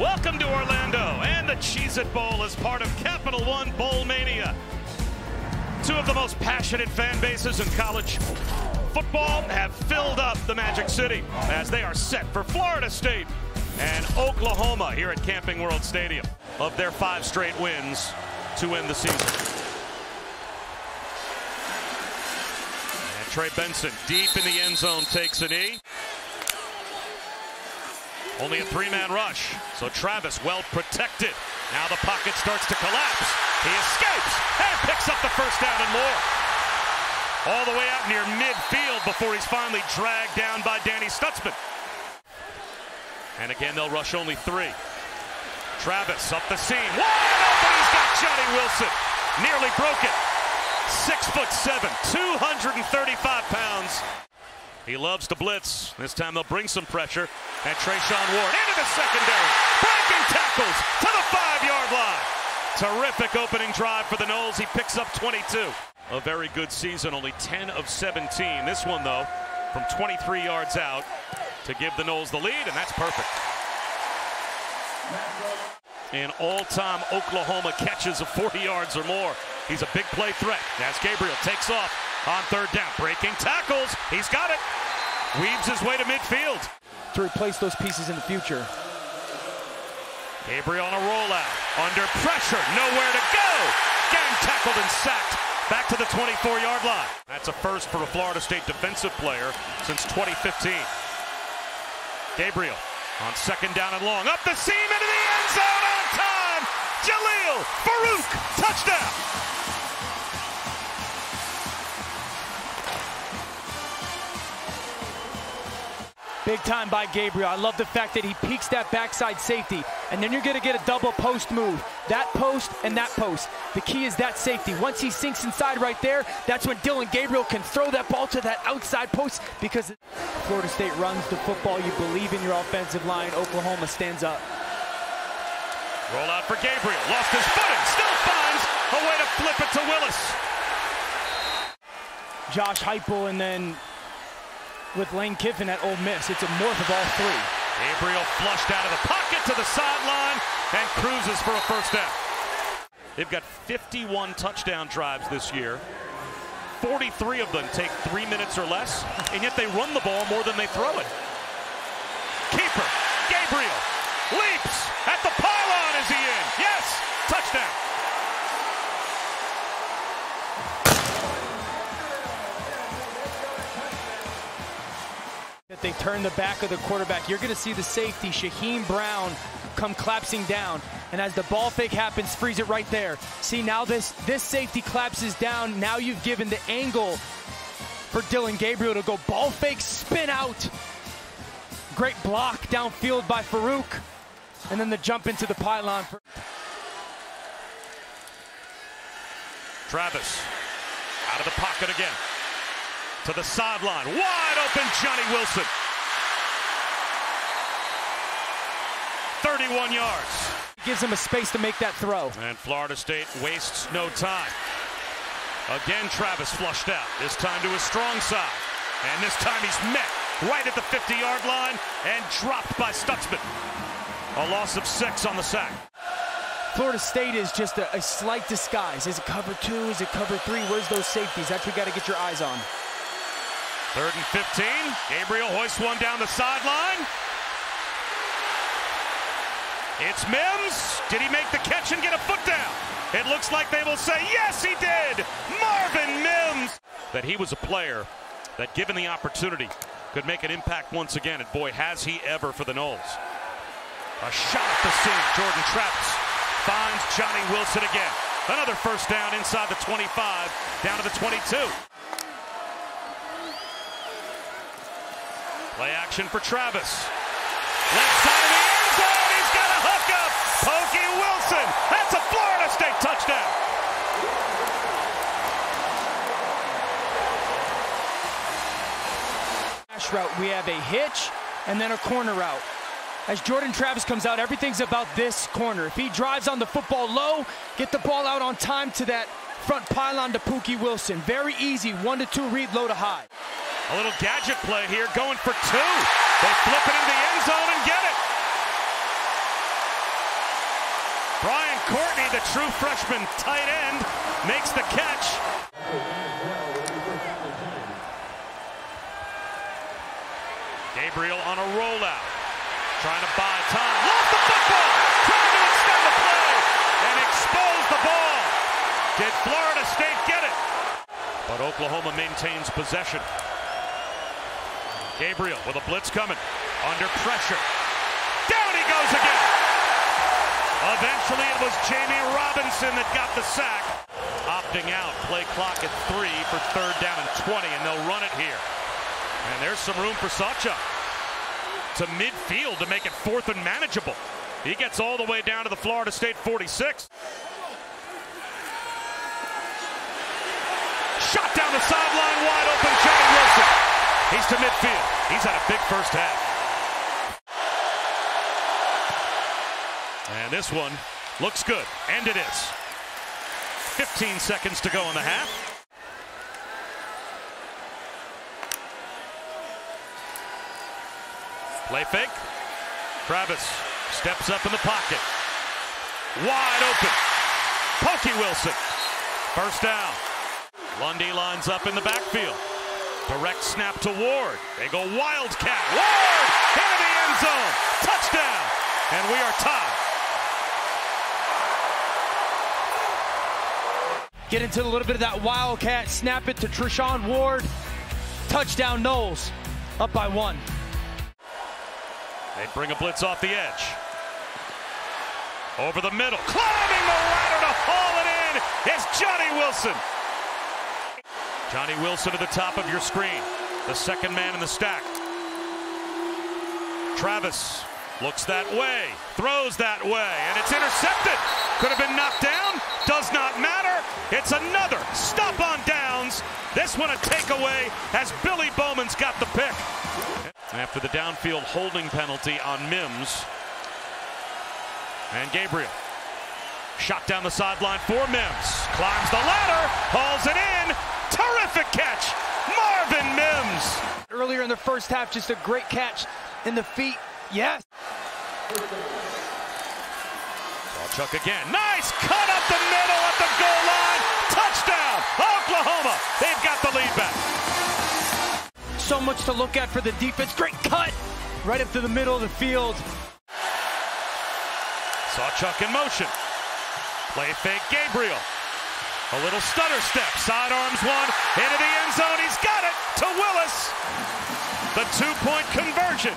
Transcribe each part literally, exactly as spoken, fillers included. Welcome to Orlando, and the Cheez-It Bowl is part of Capital One Bowl Mania. Two of the most passionate fan bases in college football have filled up the Magic City as they are set for Florida State and Oklahoma here at Camping World Stadium of their five straight wins to end the season. Trey Benson deep in the end zone takes a knee. Only a three-man rush, so Travis well protected. Now the pocket starts to collapse. He escapes and picks up the first down and more. All the way out near midfield before he's finally dragged down by Danny Stutzman. And again, they'll rush only three. Travis up the seam. Wide open, he's got Johnny Wilson. Nearly broke it. Six foot seven, two hundred thirty-five pounds. He loves to blitz. This time they'll bring some pressure. And Treshaun Ward into the secondary, breaking tackles to the five-yard line. Terrific opening drive for the Noles. He picks up twenty-two. A very good season, only ten of seventeen. This one, though, from twenty-three yards out to give the Noles the lead, and that's perfect. And all-time Oklahoma catches of forty yards or more. He's a big play threat as Gabriel takes off on third down. Breaking tackles. He's got it. Weaves his way to midfield. To replace those pieces in the future. Gabriel on a rollout. Under pressure. Nowhere to go. Gang tackled and sacked. Back to the twenty-four-yard line. That's a first for a Florida State defensive player since twenty fifteen. Gabriel on second down and long. Up the seam into the end zone on time. Jaleel Baruch. Touchdown. Big time by Gabriel. I love the fact that he peeks that backside safety, and then you're going to get a double post move. That post and that post. The key is that safety. Once he sinks inside right there, that's when Dillon Gabriel can throw that ball to that outside post because Florida State runs the football. You believe in your offensive line. Oklahoma stands up. Roll out for Gabriel. Lost his footing. Still finds a way to flip it to Willis. Josh Heupel, and then with Lane Kiffin at Ole Miss. It's a morph of all three. Gabriel flushed out of the pocket to the sideline and cruises for a first down. They've got fifty-one touchdown drives this year. forty-three of them take three minutes or less, and yet they run the ball more than they throw it. Keeper, Gabriel, leaps at the pylon. Is he in? Yes, touchdown. They turn the back of the quarterback. You're going to see the safety, Shaheem Brown, come collapsing down. And as the ball fake happens, freeze it right there. See, now this, this safety collapses down. Now you've given the angle for Dillon Gabriel to go ball fake, spin out. Great block downfield by Farouk. And then the jump into the pylon. For Travis out of the pocket again. To the sideline, wide open Johnny Wilson. thirty-one yards. Gives him a space to make that throw. And Florida State wastes no time. Again, Travis flushed out, this time to his strong side. And this time he's met right at the fifty-yard line and dropped by Stutzman. A loss of six on the sack. Florida State is just a, a slight disguise. Is it cover two? Is it cover three? Where's those safeties? That's what you got to get your eyes on. Third and fifteen, Gabriel hoists one down the sideline. It's Mims. Did he make the catch and get a foot down? It looks like they will say, yes, he did. Marvin Mims. That he was a player that, given the opportunity, could make an impact once again. And boy, has he ever for the Noles. A shot at the seam. Jordan Travis finds Johnny Wilson again. Another first down inside the twenty-five, down to the twenty-two. Play action for Travis. Left side of the end zone. He's got a hook up. Pookie Wilson. That's a Florida State touchdown. Dash route. We have a hitch and then a corner route. As Jordan Travis comes out, everything's about this corner. If he drives on the football low, get the ball out on time to that front pylon to Pookie Wilson. Very easy. One to two read, low to high. A little gadget play here, going for two. They flip it into the end zone and get it. Courtney, the true freshman tight end, makes the catch. Gabriel on a rollout, trying to buy time. Lost the football, trying to extend the play and expose the ball. Did Florida State get it? But Oklahoma maintains possession. Gabriel with a blitz coming, under pressure. Down he goes again. Eventually it was Jamie Robinson that got the sack. Opting out, play clock at three for third down and twenty, and they'll run it here. And there's some room for Sawchuck to midfield to make it fourth and manageable. He gets all the way down to the Florida State forty-six. Shot down the sideline, wide open, Johnny Wilson. He's to midfield. He's had a big first half. And this one looks good, and it is. fifteen seconds to go in the half. Play fake. Travis steps up in the pocket. Wide open. Pookie Wilson. First down. Lundy lines up in the backfield. Direct snap to Ward. They go wildcat. Ward into the end zone. Touchdown. And we are tied. Get into a little bit of that wildcat, snap it to Treshaun Ward. Touchdown Noles, up by one. They bring a blitz off the edge. Over the middle, climbing the ladder to haul it in is Johnny Wilson. Johnny Wilson at the top of your screen, the second man in the stack. Travis looks that way, throws that way, and it's intercepted. Could have been knocked down, does not matter. It's another stop on downs. This one a takeaway as Billy Bowman's got the pick. After the downfield holding penalty on Mims. And Gabriel. Shot down the sideline for Mims. Climbs the ladder, hauls it in. Terrific catch, Marvin Mims. Earlier in the first half, just a great catch in the feet. Yes. Sawchuck again. Nice cut up the middle at the goal line. Touchdown, Oklahoma. They've got the lead back. So much to look at for the defense. Great cut right up to the middle of the field. Sawchuck in motion. Play fake Gabriel. A little stutter step. Sidearms one into the end zone. He's got it to Willis. The two-point conversion.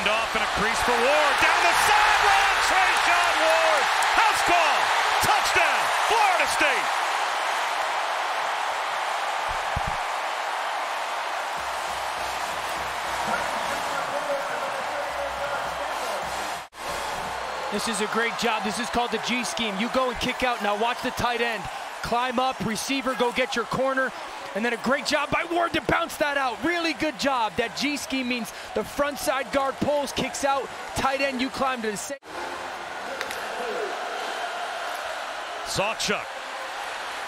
Off in a crease for Ward, down the sideline, Treshaun Ward, house ball, touchdown, Florida State. This is a great job. This is called the G scheme. You go and kick out. Now watch the tight end. Climb up, receiver, go get your corner. And then a great job by Ward to bounce that out. Really good job. That G scheme means the front side guard pulls, kicks out, tight end, you climb to the same. Sawchuck,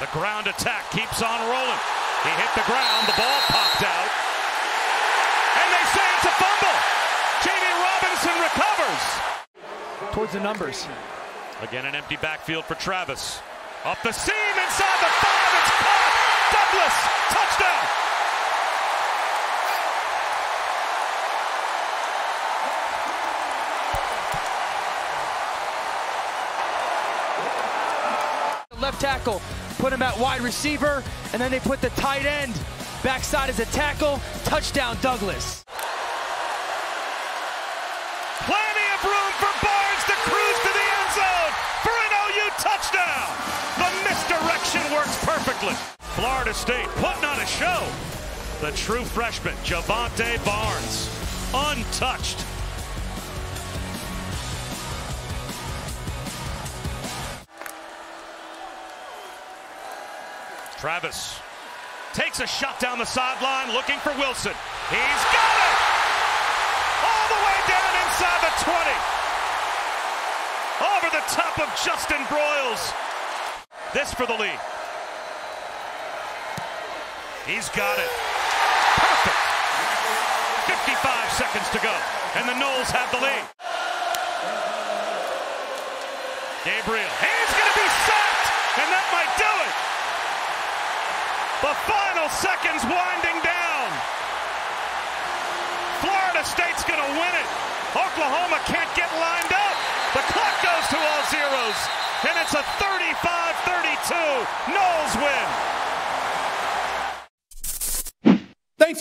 the ground attack keeps on rolling. He hit the ground, the ball popped out. And they say it's a fumble. Jamie Robinson recovers. Towards the numbers. Again, an empty backfield for Travis. Up the seam, inside the five, it's caught. Douglas, touchdown! Left tackle, put him at wide receiver, and then they put the tight end. Backside is a tackle, touchdown Douglas. Plenty of room for Barnes to cruise to the end zone for an O U touchdown! The misdirection works perfectly. Florida State putting on a show. The true freshman, Javonte Barnes, untouched. Travis takes a shot down the sideline, looking for Wilson. He's got it! All the way down inside the twenty. Over the top of Justin Broyles. This for the lead. He's got it. Perfect. fifty-five seconds to go, and the Noles have the lead. Gabriel, and he's going to be sacked, and that might do it. The final seconds winding down. Florida State's going to win it. Oklahoma can't get lined up. The clock goes to all zeros, and it's a thirty-five thirty-two Noles win. Thanks